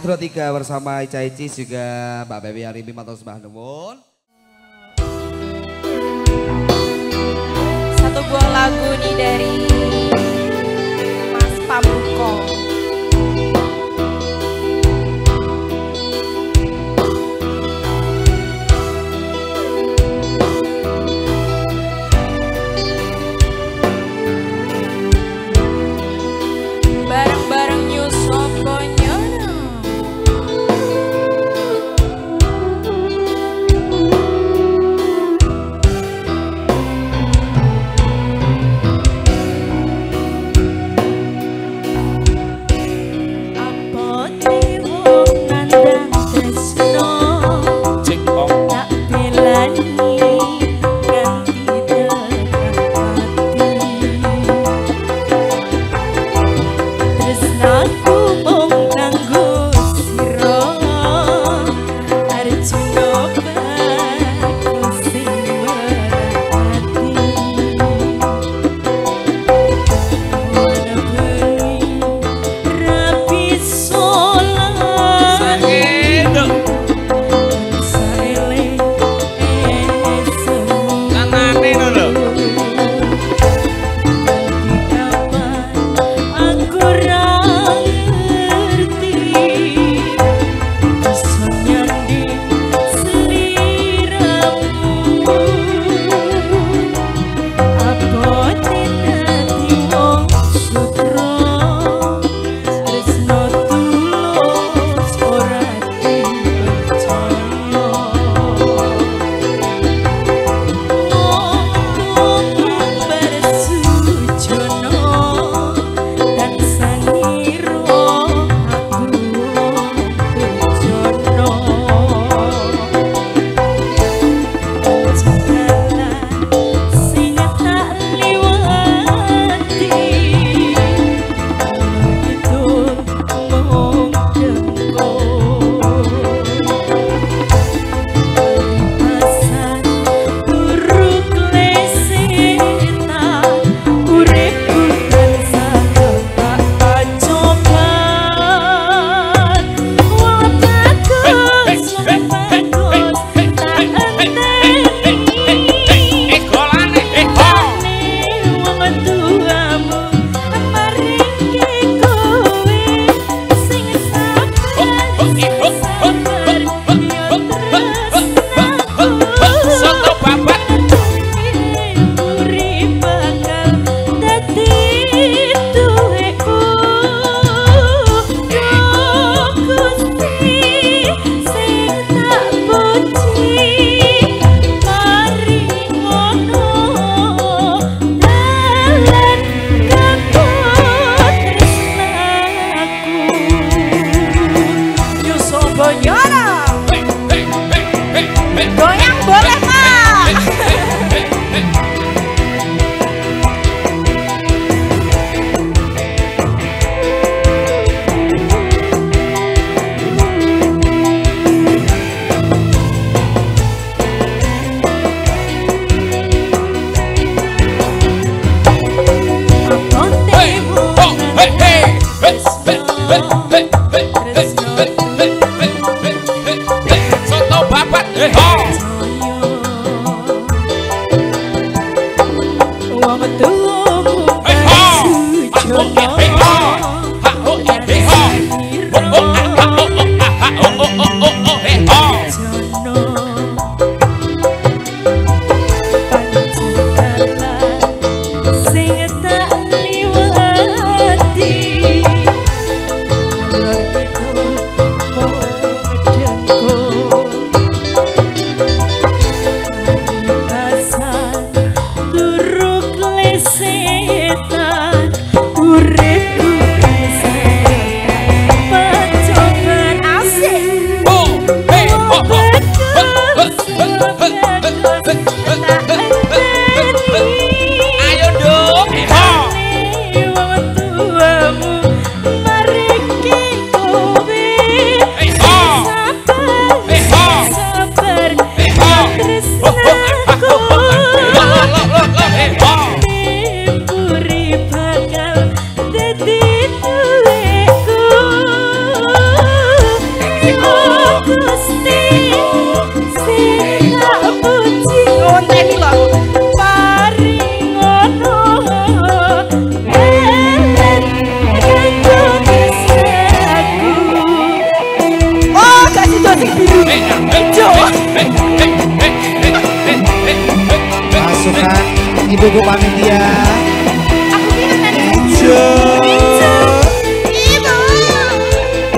Metro 3 bersama Ica Icis juga Mbak Baby Ari Bimato Subhanallah. Satu buah lagu nih dari Mas Pamukong. Ibu panitia. Aku bilang tadi.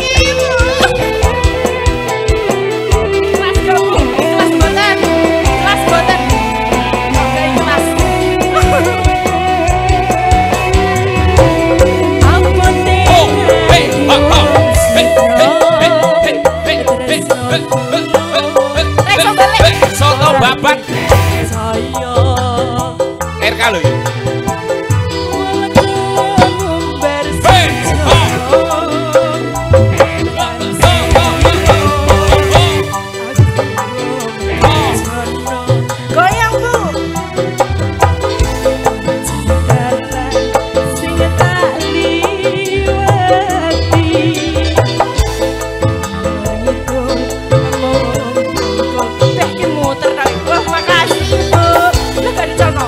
Ibu. Mas kamu, kelas boten. Oke, kelas. Kalau ya. Terima kasih Bu. Lah gak dicono.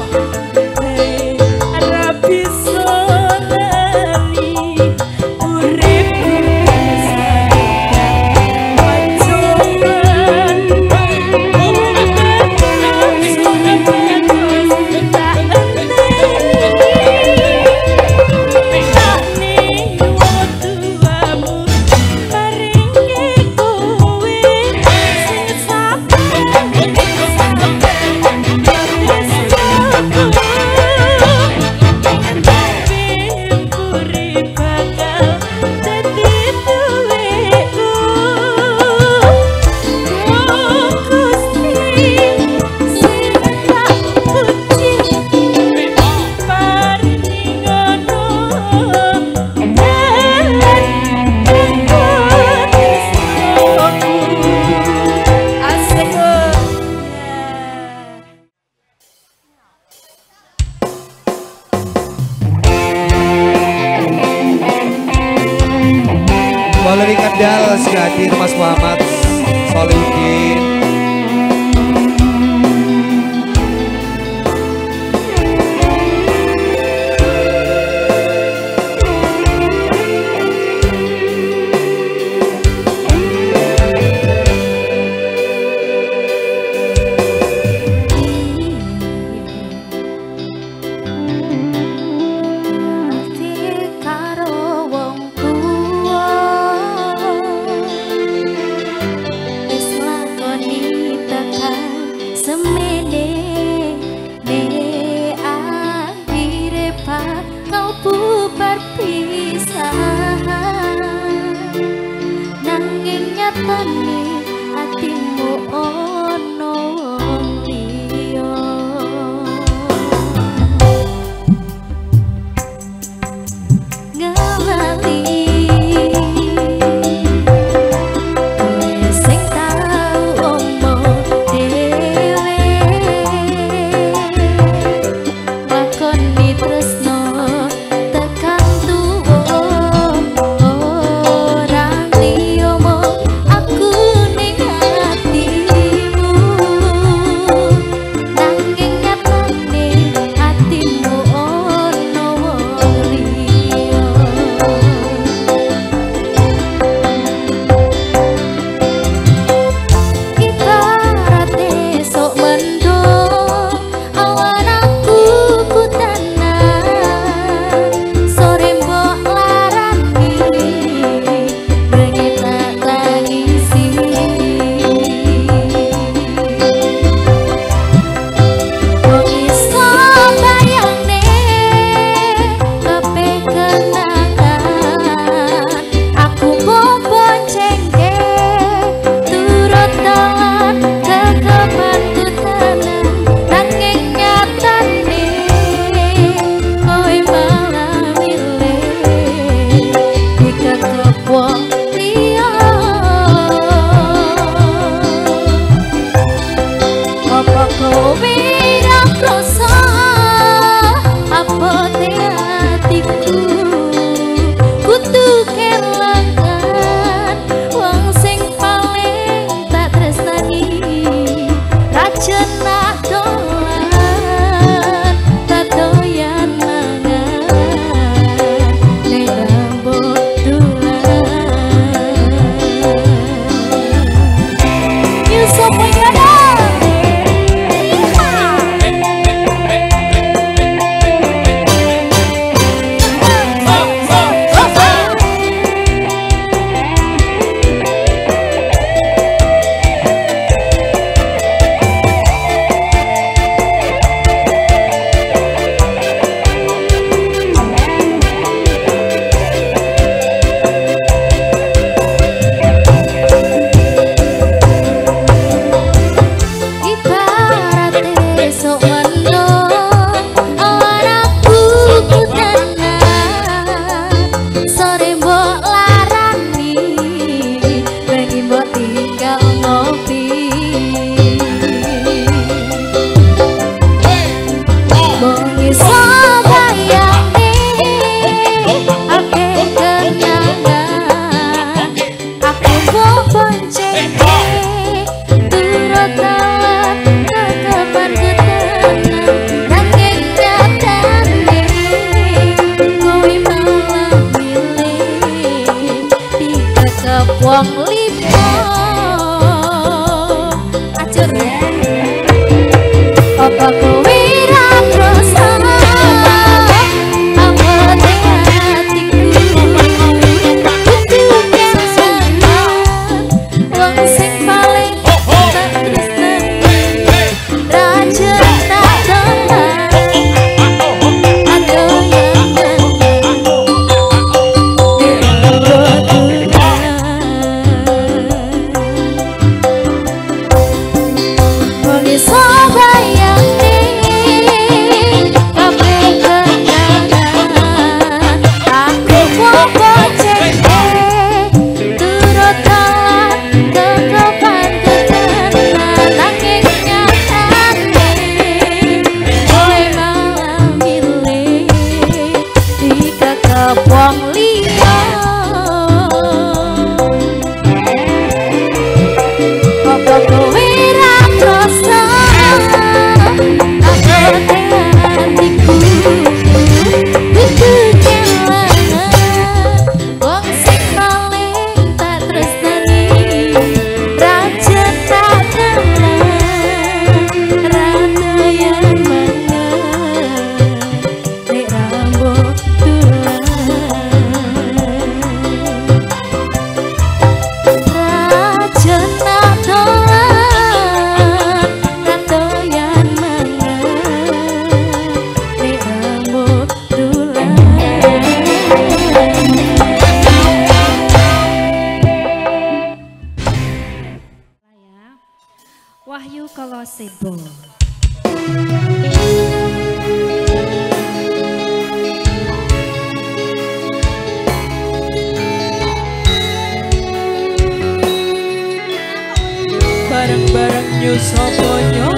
Bareng-bareng New Soponyono.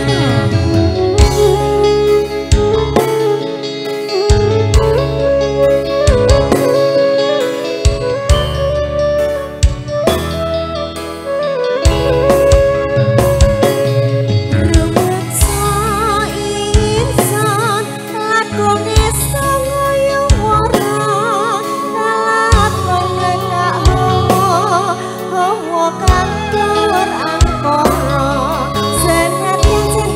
Terima kasih.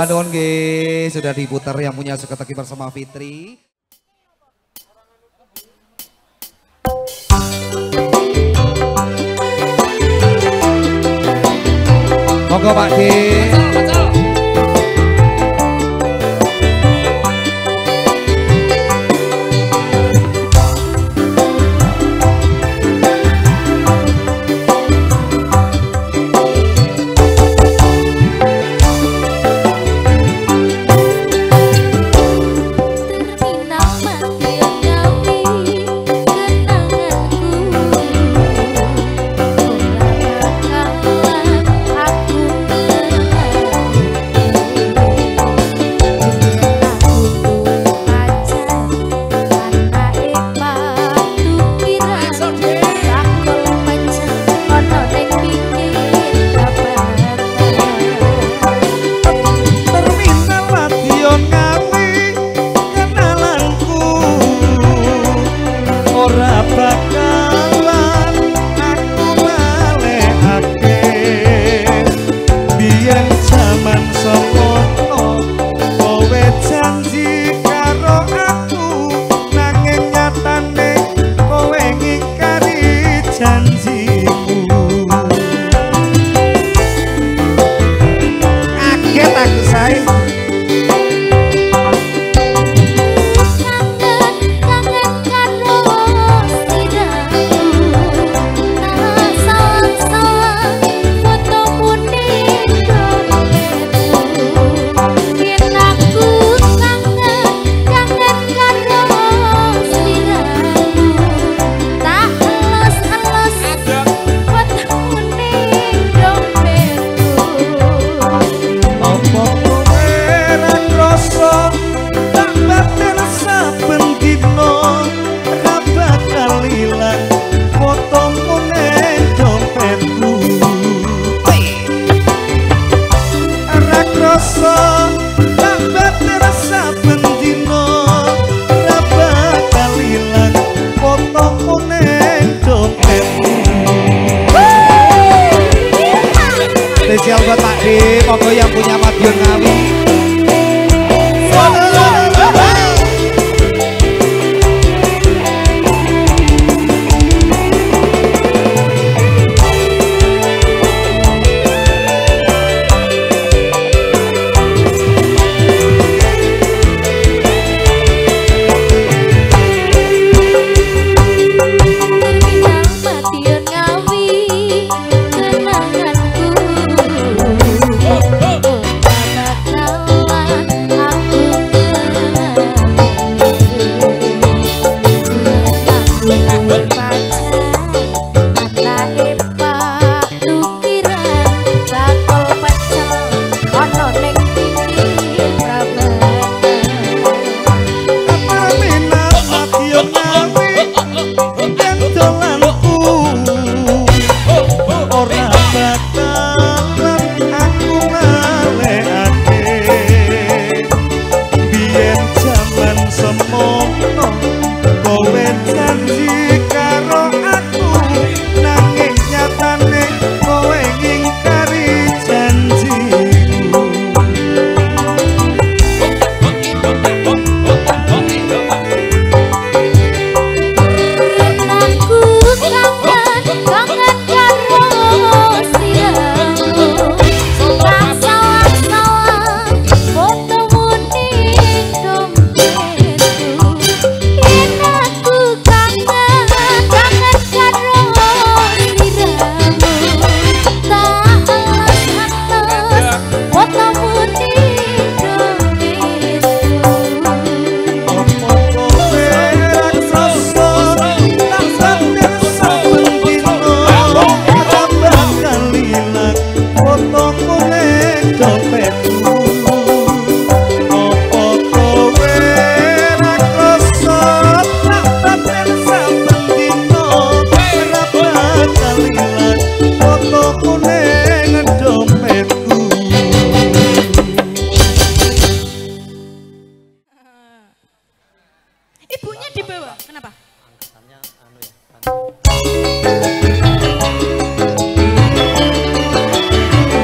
Bandung sudah diputar yang punya Suketeki bersama Fitri. Monggo Pak D. Spesial buat Pak D, monggo yang punya Madiun Ngawi.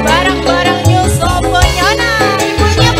Barang-barang New Soponyono, ibunya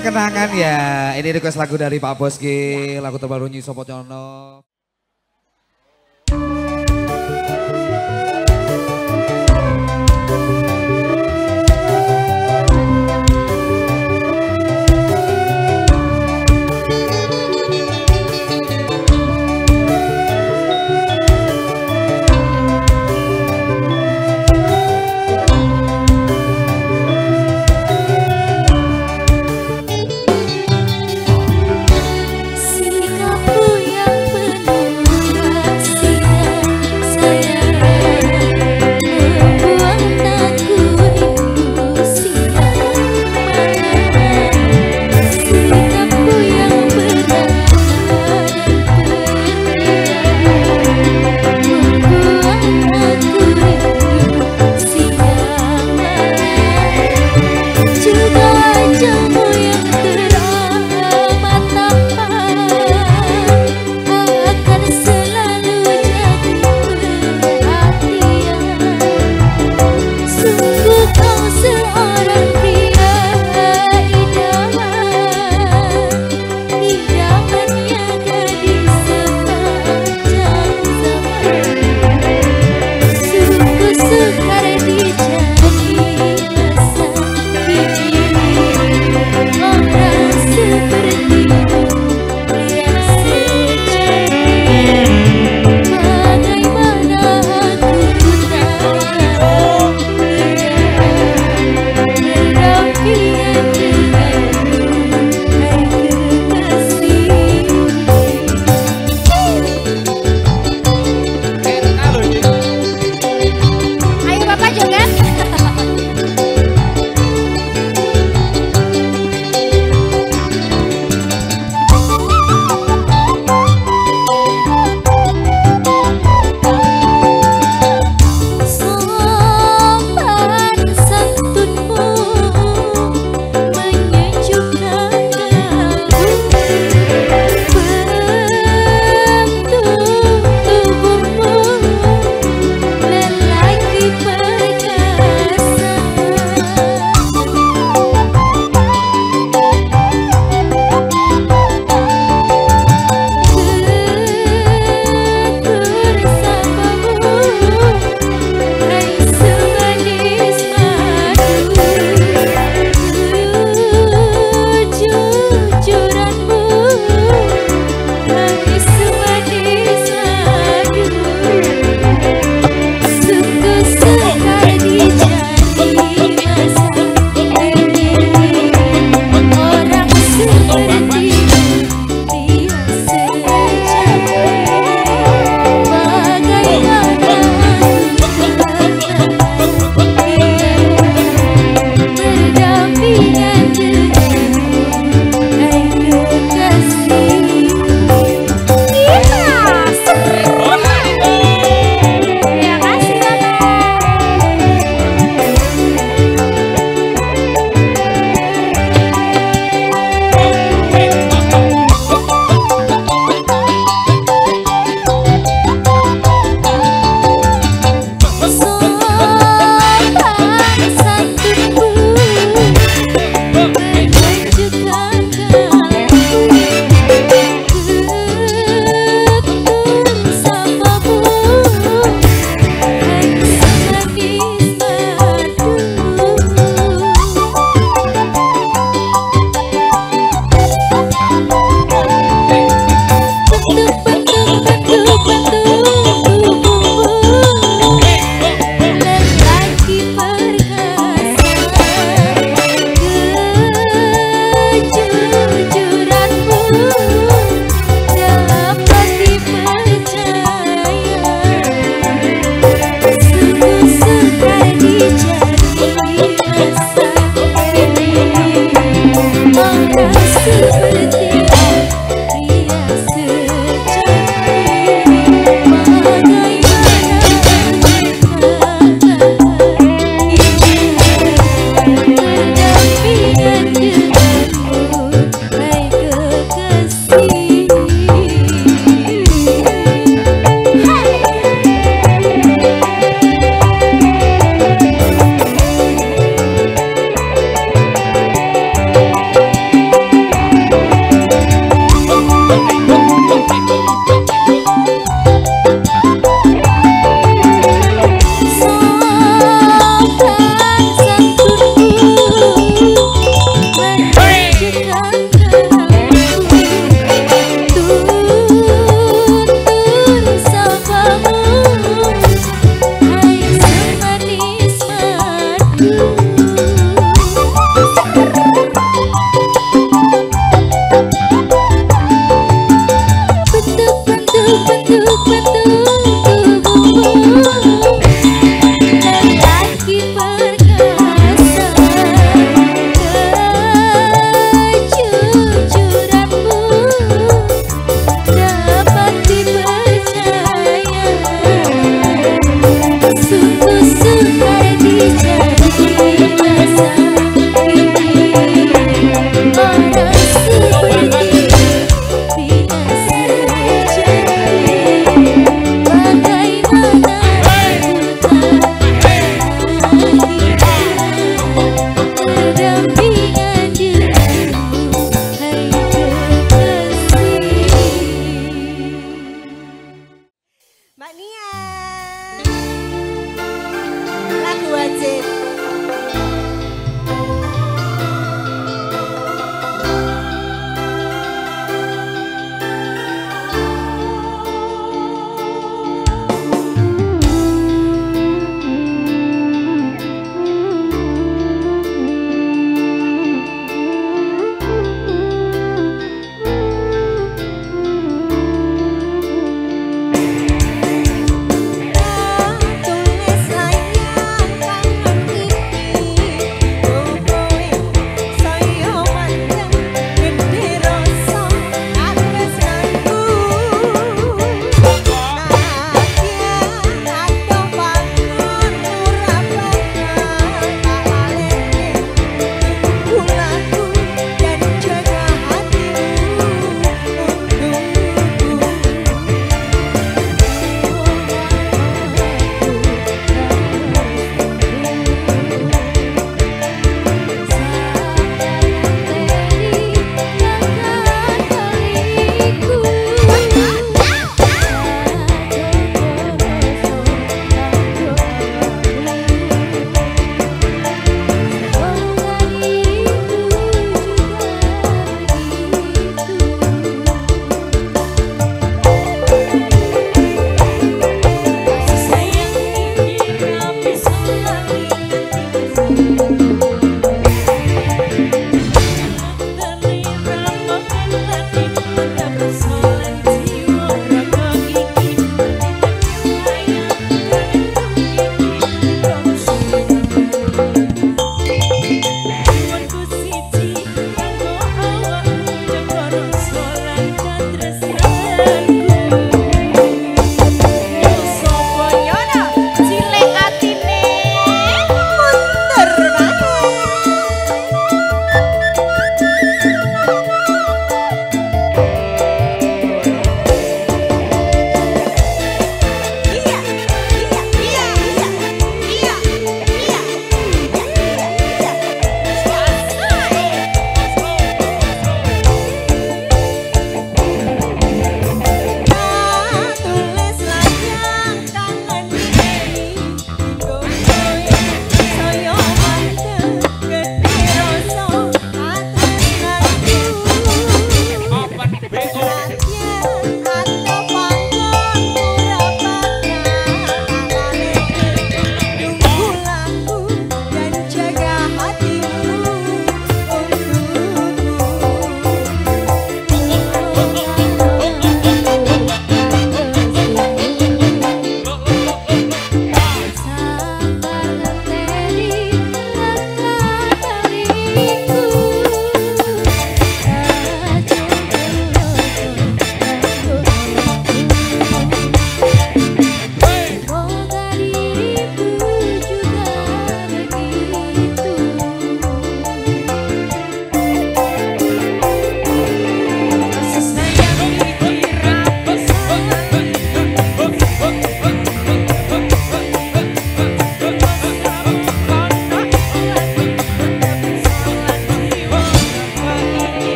Kenangan ya, ini request lagu dari Pak Boski, lagu terbaru New Soponyono.